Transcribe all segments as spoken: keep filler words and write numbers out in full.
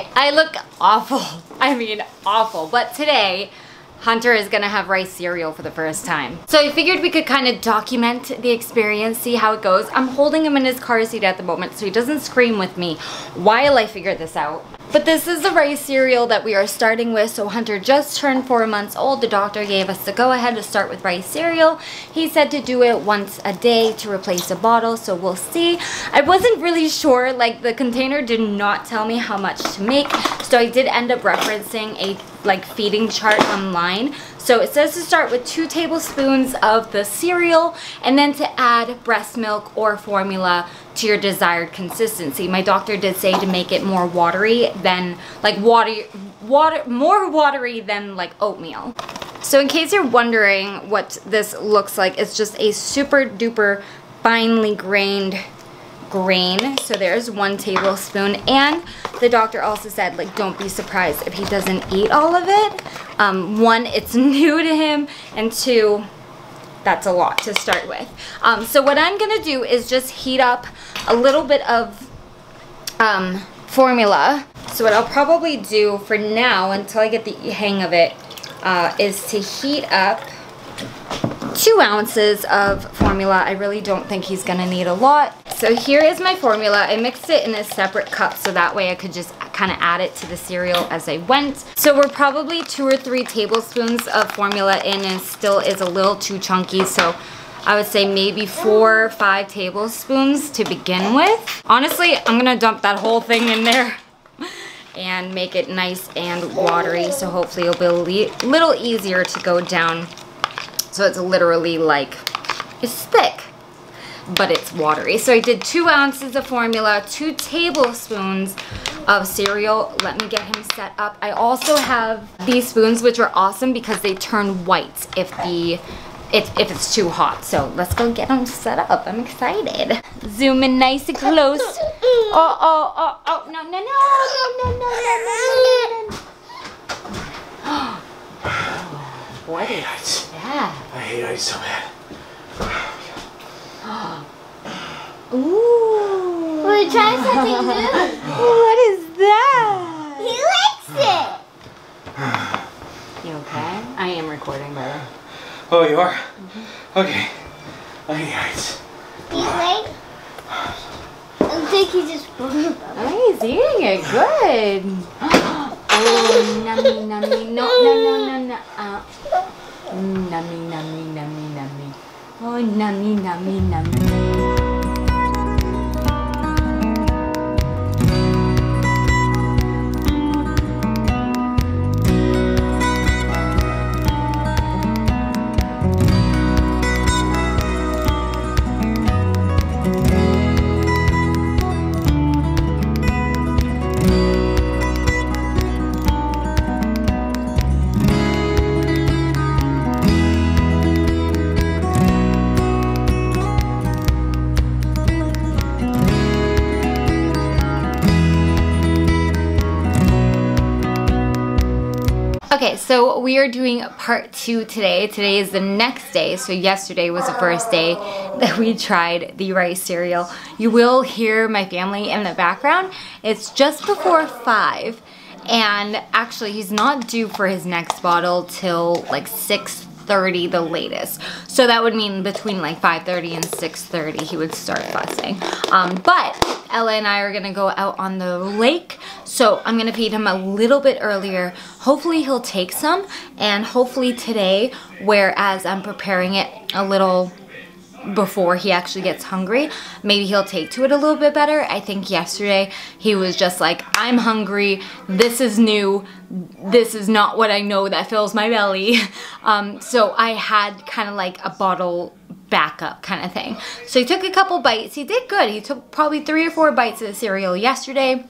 today, I look awful. I mean, awful. But today, Hunter is gonna have rice cereal for the first time. So I figured we could kind of document the experience, see how it goes. I'm holding him in his car seat at the moment so he doesn't scream with me while I figure this out. But this is the rice cereal that we are starting with. So Hunter just turned four months old. The doctor gave us the go-ahead to start with rice cereal. He said to do it once a day to replace a bottle, so we'll see. I wasn't really sure, like the container did not tell me how much to make. So I did end up referencing a like feeding chart online. So it says to start with two tablespoons of the cereal and then to add breast milk or formula to your desired consistency. My doctor did say to make it more watery than like water, water, more watery than like oatmeal. So in case you're wondering what this looks like, it's just a super duper finely grained grain. So there's one tablespoon, and the doctor also said like don't be surprised if he doesn't eat all of it. Um, one, it's new to him, and two, that's a lot to start with. Um, so what I'm gonna do is just heat up a little bit of um, formula. So what I'll probably do for now until I get the hang of it uh, is to heat up two ounces of formula. I really don't think he's gonna need a lot. So here is my formula. I mixed it in a separate cup so that way I could just kind of add it to the cereal as I went. So we're probably two or three tablespoons of formula in, and still is a little too chunky. So I would say maybe four or five tablespoons to begin with. Honestly, I'm gonna dump that whole thing in there and make it nice and watery. So hopefully it'll be a little easier to go down. So it's literally like, it's thick, but it's watery. So I did two ounces of formula, two tablespoons of cereal. Let me get him set up. I also have these spoons, which are awesome because they turn white if the if, if it's too hot. So let's go get him set up. I'm excited. Zoom in nice and close. Oh, oh, oh, oh, no, no, no, no, no, no, no, no, no, no. What is that? I hate ice so bad. Ooh. We're trying something new. What is that? He likes it. You okay? I am recording, brother. Oh, you are? Mm-hmm. Okay. I hate ice. Do you like? I think he just broke it. Oh, he's eating it. Good. Oh, nummy, nummy. No, no, no, no, no. Uh, nummy, nummy, nummy, nummy. Oh, nummy, nummy, nummy. Okay, so we are doing part two today. Today is the next day, so yesterday was the first day that we tried the rice cereal. You will hear my family in the background. It's just before five, and actually he's not due for his next bottle till like six thirty the latest. So that would mean between like five thirty and six thirty he would start fussing. Um, but Ella and I are gonna go out on the lake, so I'm gonna feed him a little bit earlier. Hopefully he'll take some, and hopefully today, whereas I'm preparing it a little before he actually gets hungry, maybe he'll take to it a little bit better. I think yesterday he was just like, I'm hungry, this is new, this is not what I know that fills my belly. Um, so I had kind of like a bottle backup kind of thing. So he took a couple bites, he did good. He took probably three or four bites of the cereal yesterday.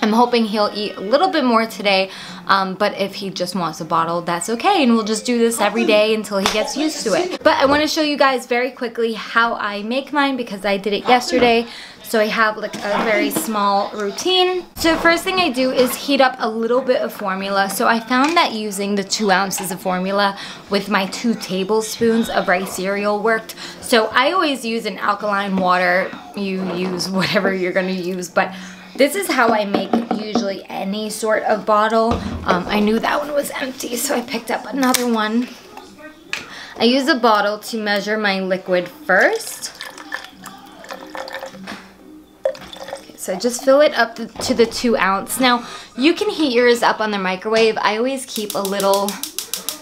I'm hoping he'll eat a little bit more today, um, but if he just wants a bottle, that's okay, and we'll just do this every day until he gets used to it. But I want to show you guys very quickly how I make mine because I did it yesterday, so I have like a very small routine. So the first thing I do is heat up a little bit of formula. So I found that using the two ounces of formula with my two tablespoons of rice cereal worked. So I always use an alkaline water. You use whatever you're going to use, but this is how I make usually any any sort of bottle. Um, I knew that one was empty, so I picked up another one. I use a bottle to measure my liquid first. Okay, so just fill it up to the two ounce. Now, you can heat yours up on the microwave. I always keep a little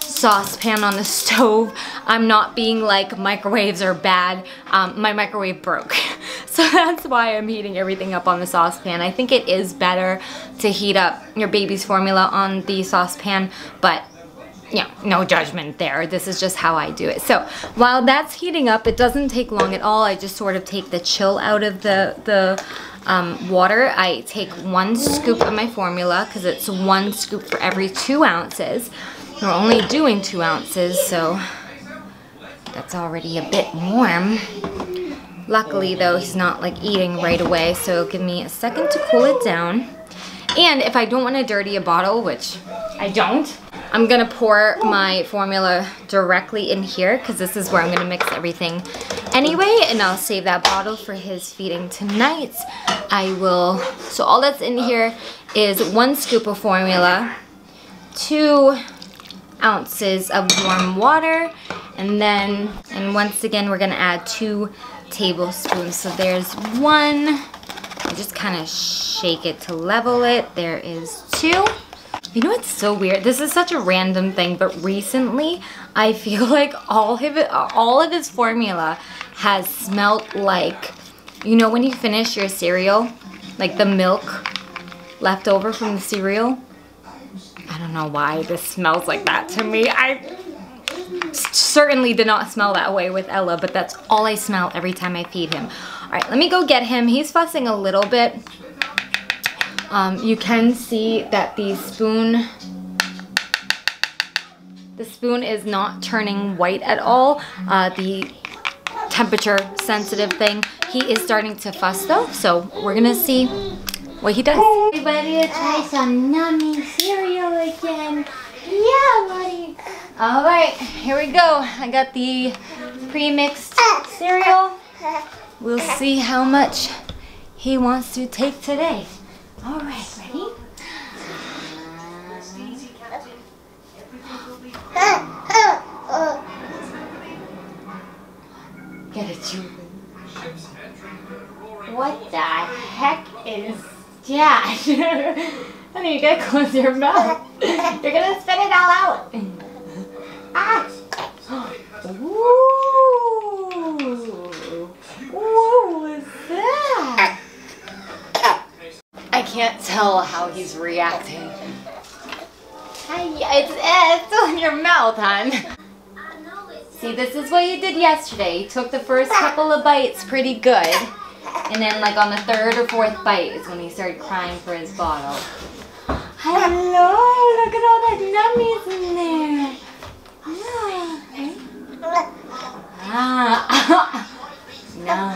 saucepan on the stove. I'm not being like microwaves are bad. Um, my microwave broke. So that's why I'm heating everything up on the saucepan. I think it is better to heat up your baby's formula on the saucepan, but yeah, no judgment there. This is just how I do it. So while that's heating up, it doesn't take long at all. I just sort of take the chill out of the, the um, water. I take one scoop of my formula because it's one scoop for every two ounces. We're only doing two ounces, so that's already a bit warm. Luckily though, he's not like eating right away, so give me a second to cool it down. And if I don't want to dirty a bottle, which I don't, I'm gonna pour my formula directly in here because this is where I'm gonna mix everything anyway, and I'll save that bottle for his feeding tonight. I will, so all that's in here is one scoop of formula, two ounces of warm water, and then, and once again, we're gonna add two tablespoons. So there's one, I just kind of shake it to level it. There is two. You know what's so weird? This is such a random thing, but recently I feel like all of it, all of his formula has smelled like, you know when you finish your cereal, like the milk left over from the cereal? I don't know why this smells like that to me. I certainly did not smell that way with Ella, but that's all I smell every time I feed him. All right, let me go get him. He's fussing a little bit. Um, you can see that the spoon, the spoon is not turning white at all. Uh, the temperature sensitive thing. He is starting to fuss though, so we're gonna see what he does. Everybody try some nummy cereal again. Yeah, buddy. All right, here we go. I got the pre-mixed cereal. We'll see how much he wants to take today. All right, ready? Get it, you. What the heck is that? Honey, you gotta close your mouth. You're gonna spit it all out. Ah! Ooh! What was that? I can't tell how he's reacting. It's, it's still in your mouth, hon. See, this is what you did yesterday. You took the first couple of bites pretty good, and then like on the third or fourth bite is when he started crying for his bottle. Hello, look at all that nummies in there. Ah. No.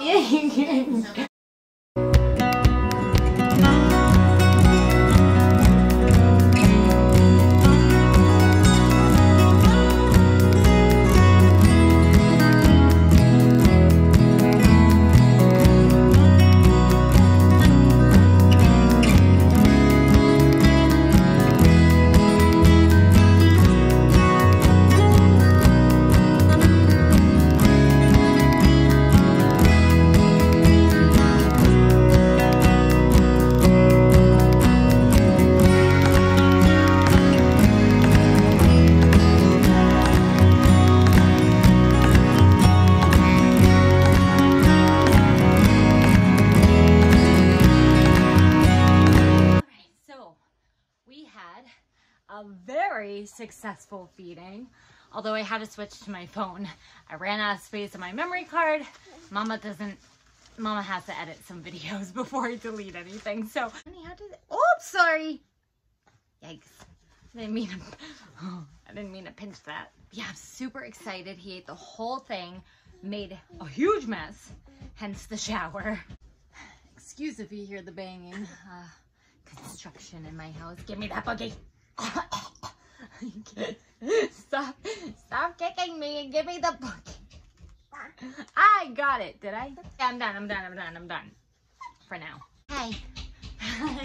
Yeah, you can. Successful feeding, although I had to switch to my phone. I ran out of space on my memory card. Mama doesn't, Mama has to edit some videos before I delete anything. So, honey, how does it, oh, sorry. Yikes. I didn't mean to, oh, I didn't mean to pinch that. Yeah, I'm super excited. He ate the whole thing, made a huge mess, hence the shower. Excuse if you hear the banging. Uh, construction in my house. Give me that boogie. Stop, stop kicking me and give me the book. I got it, did I? Yeah, I'm done, I'm done, I'm done, I'm done. For now. Hi.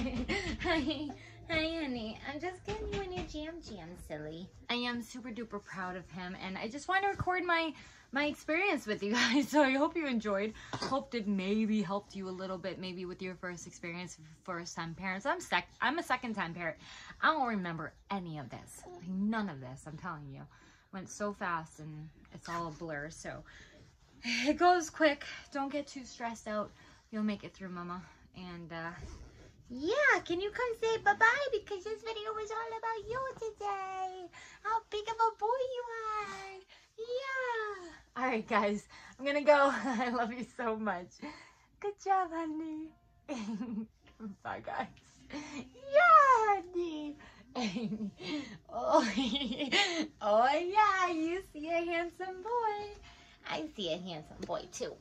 Hi, hi, honey. I'm just giving you a new jam jam, silly. I am super duper proud of him, and I just want to record my my experience with you guys. So I hope you enjoyed. Hoped it maybe helped you a little bit, maybe with your first experience, first time parents. I'm sec. I'm a second time parent. I don't remember any of this, like none of this. I'm telling you, went so fast, and it's all a blur. So it goes quick. Don't get too stressed out. You'll make it through, Mama. And uh, yeah, can you come say bye-bye? Because this video was all about you today. How big of a boy you are. Yeah. All right, guys. I'm going to go. I love you so much. Good job, honey. Bye, guys. Yeah, honey. Oh, oh, yeah. You see a handsome boy. I see a handsome boy, too.